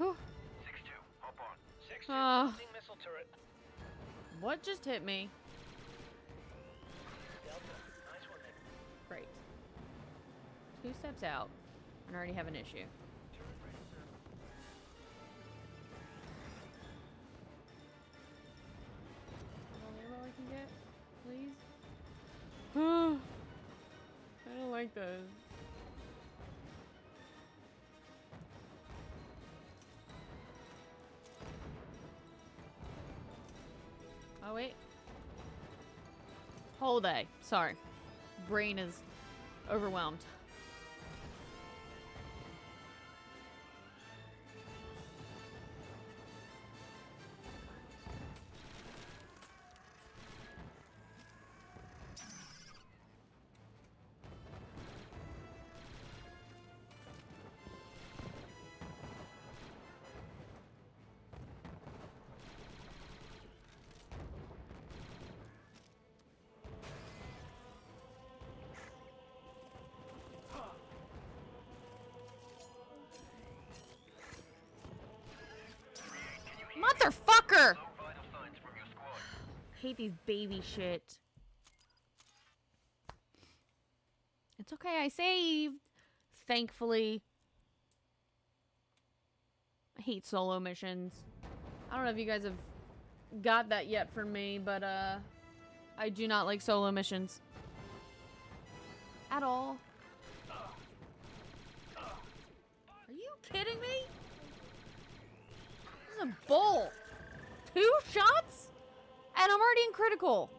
Whew. 6-2, hop on. 6-2, missile turret. What just hit me? Delta, nice one there. Great. 2 steps out, and I already have an issue. Please. I don't like this. Oh wait. Whole day. Sorry. Brain is overwhelmed. Motherfucker! Hate these baby shit. It's okay, I saved. Thankfully. I hate solo missions. I don't know if you guys have got that yet from me, but I do not like solo missions. At all. Are you kidding me? A bull. 2 shots? And I'm already in critical.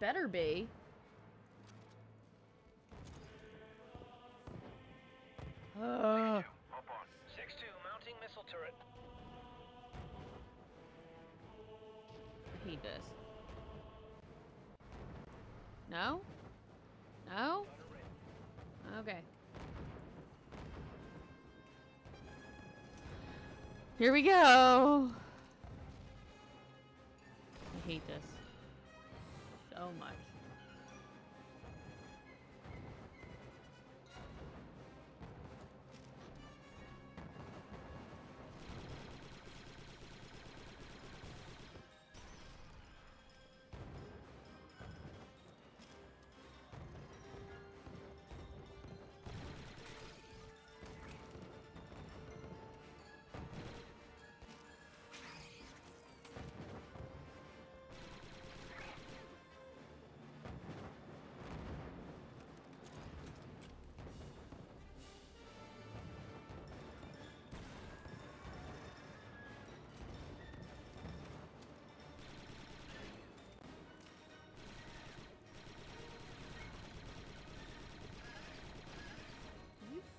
Better be. Hop on. 6-2, mounting missile turret. I hate this. No? No? Okay. Here we go. I hate this so much.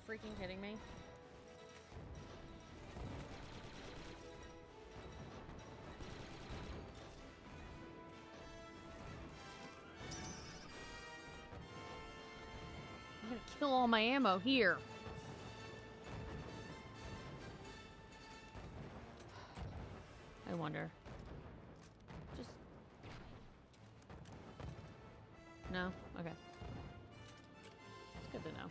Freaking kidding me? I'm gonna kill all my ammo here. I wonder. Just... No? Okay. It's good to know.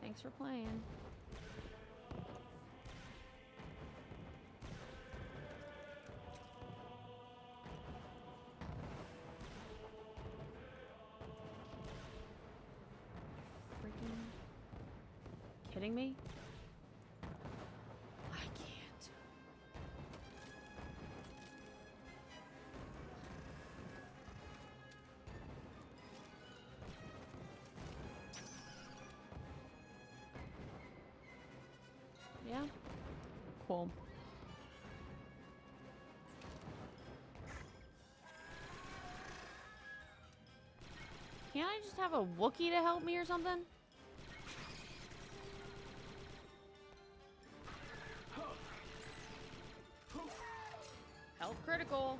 Thanks for playing. Freaking kidding me? I can't. Yeah. Cool. Can't I just have a Wookiee to help me or something? Health critical.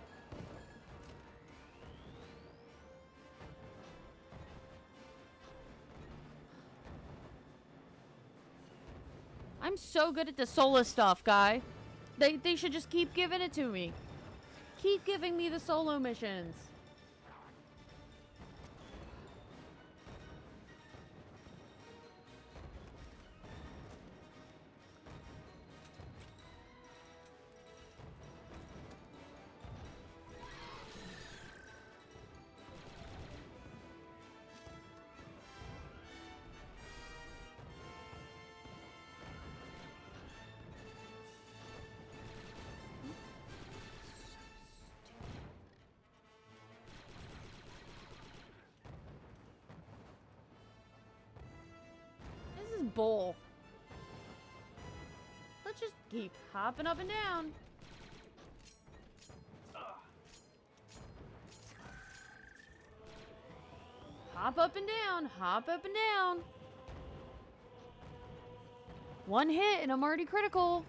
I'm so good at the Sola stuff, guy. They should just keep giving it to me. Keep giving me the solo missions. Bowl. Let's just keep hopping up and down. Hop up and down, hop up and down. One hit and I'm already critical.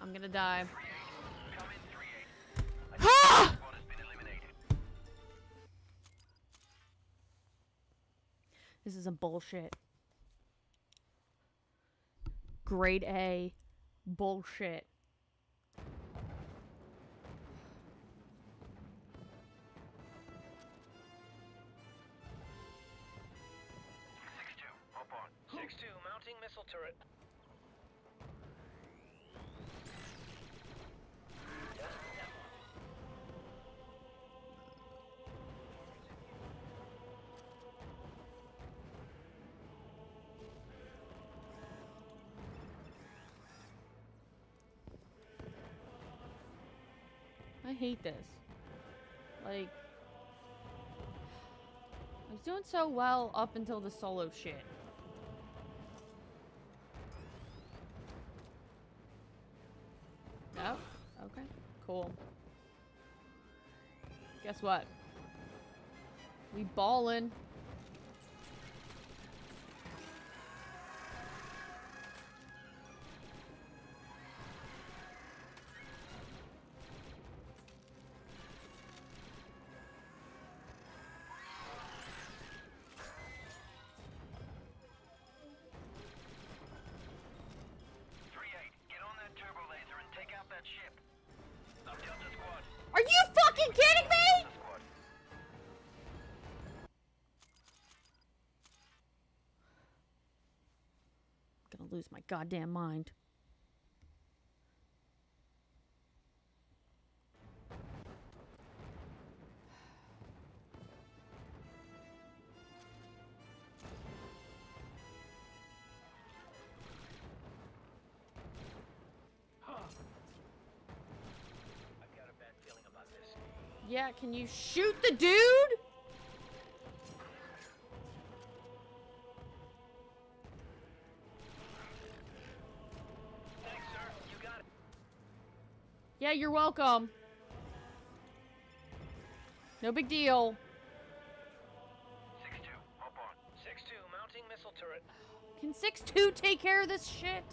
I'm gonna die. Ah! This is a bullshit. Grade A bullshit. I hate this. Like, I was doing so well up until the solo shit. Oh, okay, cool. Guess what? We ballin'. Lose my goddamn mind. Huh. I've got a bad feeling about this. Yeah, can you shoot the dude? Yeah, you're welcome. No big deal. 6-2, hop on. 6-2, mounting missile turret. Can 6-2 take care of this shit?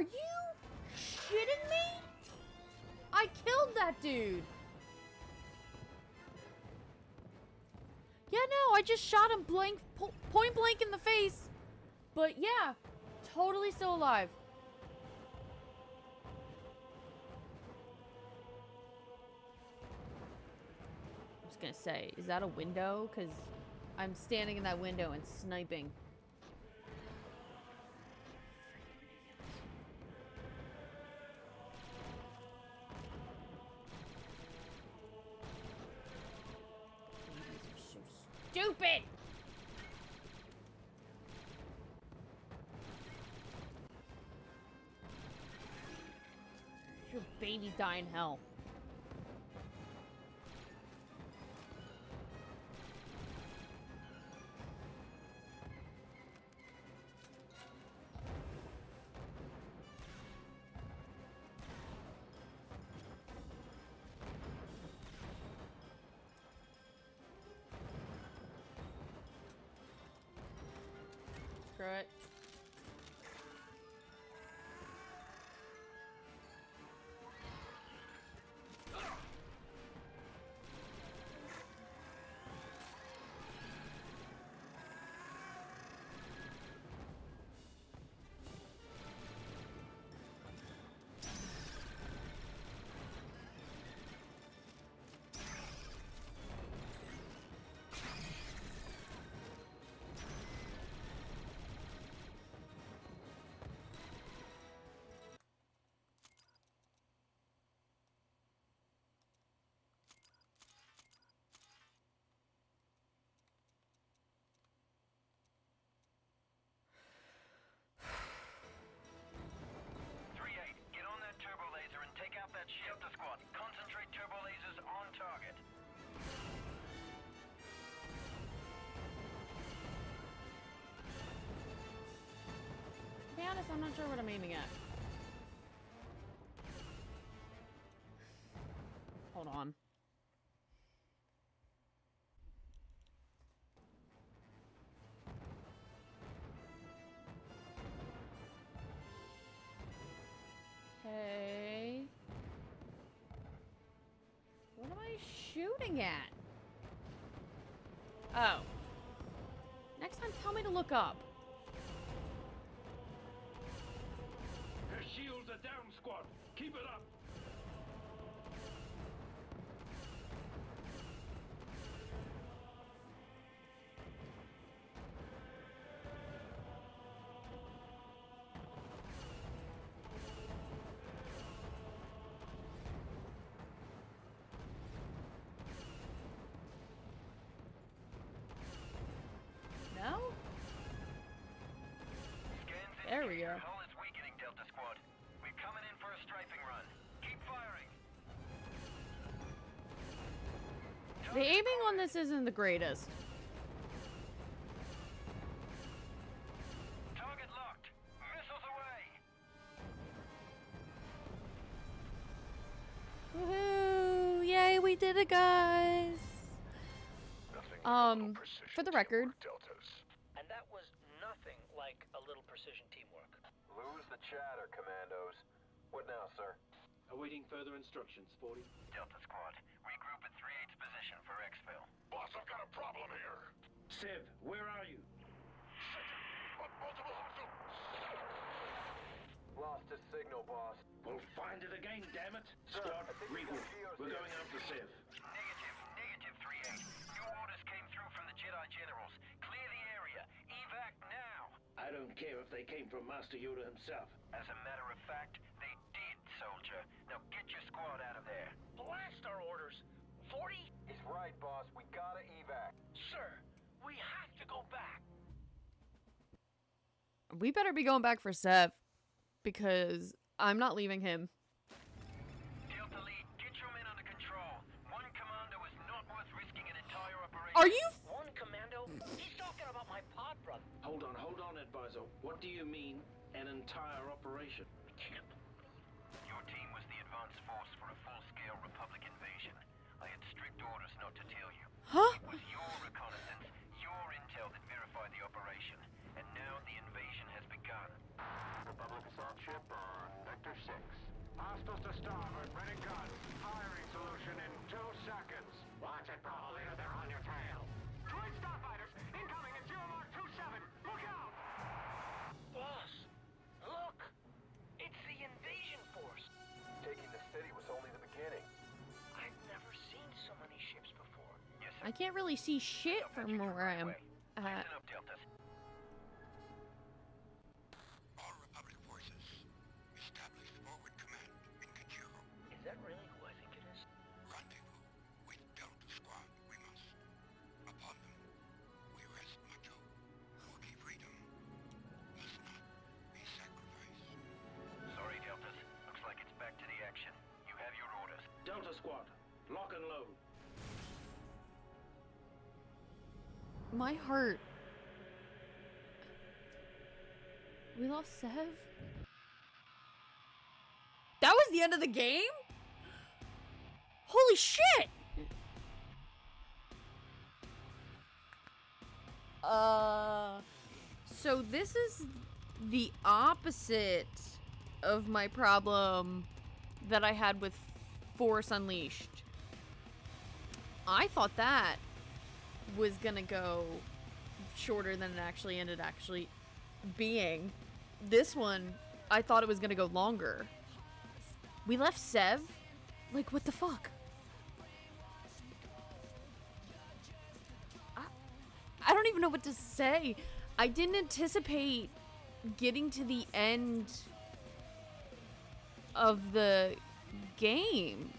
Are you shitting me? I killed that dude. Yeah, no, I just shot him point blank in the face. But yeah, totally still alive. I was gonna say, is that a window? Because I'm standing in that window and sniping. Stupid! Your babies die in hell. It. Delta Squad, concentrate turbo lasers on target. To be honest, I'm not sure what I'm aiming at. Hold on. At. Oh. Next time, tell me to look up. Her shields are down, squad. Keep it up. Your hull is weakening, Delta Squad. We're coming in for a strafing run. Keep firing. The aiming on this isn't the greatest. Target locked. Missiles away. Woohoo! Yay, we did it, guys. For the record. And that was nothing like a little precision teamwork. Lose the chatter, commandos. What now, sir? Awaiting further instructions, 40. Delta Squad, regroup at 3-8's position for exfil. Boss, I've got a problem here. Sev, where are you? Shit! Multiple hostiles! Lost his signal, boss. We'll find it again, damn it! Sir, squad, regroup. We're going after Sev. Negative, 3-8. New orders came through from the Jedi generals. Clear the area. Evac now. I don't care if they came from Master Yoda himself. As a matter of fact, they did, soldier. Now get your squad out of there. Blast our orders. 40? He's right, boss. We gotta evac. Sir, we have to go back. We better be going back for Sev, because I'm not leaving him. Delta Lead, get your men under control. One commander was not worth risking an entire operation. Are you? One commando? He's talking about my pod, brother. Hold on, advisor. What do you mean, an entire operation? I can't believe. Your team was the advance force for a full-scale Republic invasion. I had strict orders not to tell you. Huh? It was your reconnaissance, your intel that verified the operation. And now the invasion has begun. Republic assault ship 6. Hostiles to starboard, ready guns. Firing solution in 2 seconds. Watch it, Bravo Leader, they're on your tail. Droid starfighters, incoming at 0 Mark 27. Look out! Boss, look! It's the invasion force. Taking the city was only the beginning. I've never seen so many ships before. Yes, I can't really see shit from where I am. All Republic forces, establish forward command in Kajiro. Is that really who I think it is? Rendezvous with Delta Squad, we must. Upon them, we rest Macho. Forky freedom must not be sacrificed. Sorry, Deltas. Looks like it's back to the action. You have your orders. Delta Squad, lock and load. My heart. We lost Sev? That was the end of the game? Holy shit! So this is the opposite of my problem that I had with Force Unleashed. I thought that was gonna go shorter than it actually ended being. This one, I thought it was gonna go longer. We left Sev? Like, what the fuck? I don't even know what to say. I didn't anticipate getting to the end of the game.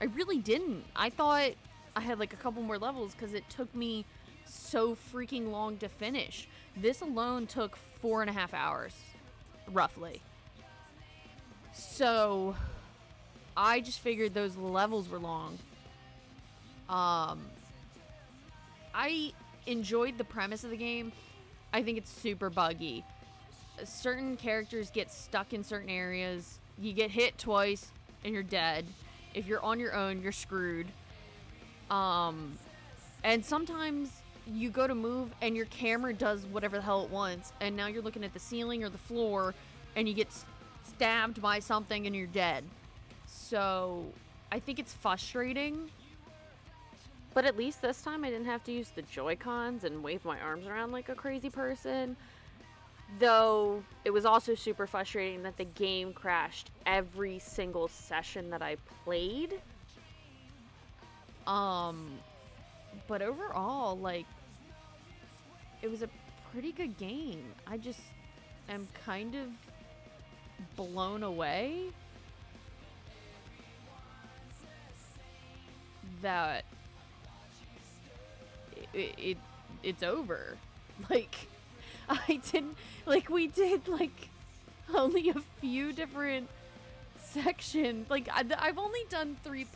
I really didn't. I thought I had like a couple more levels because it took me so freaking long to finish. This alone took 4.5 hours, roughly. So I just figured those levels were long. I enjoyed the premise of the game. I think it's super buggy. Certain characters get stuck in certain areas. You get hit twice and you're dead. If you're on your own, you're screwed. And sometimes you go to move and your camera does whatever the hell it wants, and now you're looking at the ceiling or the floor and you get stabbed by something and you're dead. So I think it's frustrating, but at least this time I didn't have to use the Joy-Cons and wave my arms around like a crazy person. Though it was also super frustrating that the game crashed every single session that I played. But overall, like, it was a pretty good game. I just am kind of blown away that it's over. Like, I didn't, like, we did, like, only a few different sections. Like, I've only done 3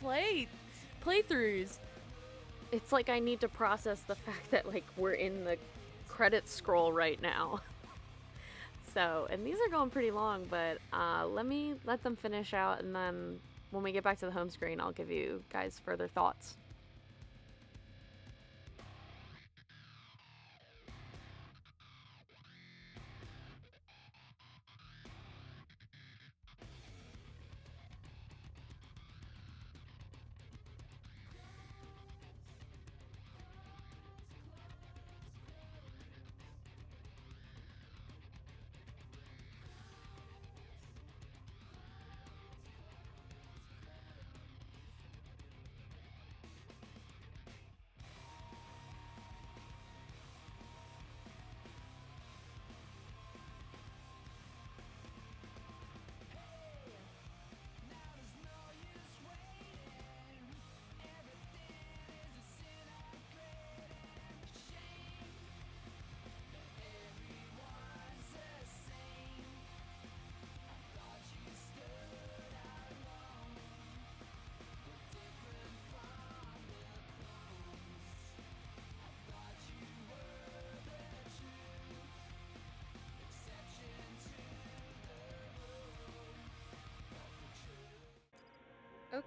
playthroughs. It's like I need to process the fact that, like, we're in the credits scroll right now. So, and these are going pretty long, but let them finish out, and then when we get back to the home screen, I'll give you guys further thoughts.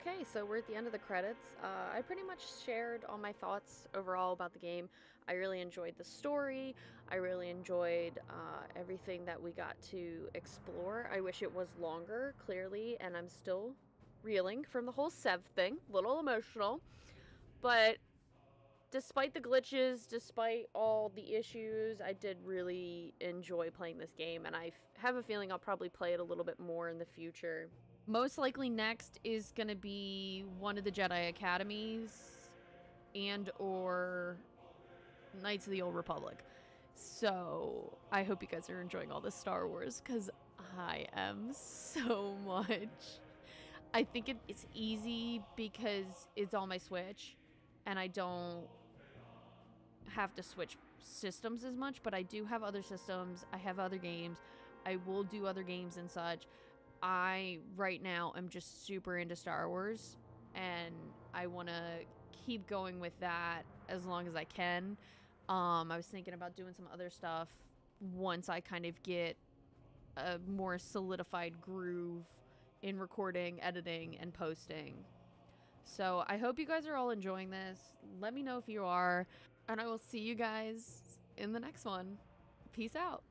Okay, so we're at the end of the credits. I pretty much shared all my thoughts overall about the game. I really enjoyed the story. I really enjoyed everything that we got to explore. I wish it was longer, clearly, and I'm still reeling from the whole Sev thing. A little emotional. But despite the glitches, despite all the issues, I did really enjoy playing this game, and I have a feeling I'll probably play it a little bit more in the future. Most likely next is going to be one of the Jedi Academies and or Knights of the Old Republic. So I hope you guys are enjoying all this Star Wars, because I am so much. I think it's easy because it's on my Switch and I don't have to switch systems as much, but I do have other systems. I have other games. I will do other games and such. I, right now, am just super into Star Wars, and I want to keep going with that as long as I can. I was thinking about doing some other stuff once I kind of get a more solidified groove in recording, editing, and posting. So I hope you guys are all enjoying this. Let me know if you are, and I will see you guys in the next one. Peace out.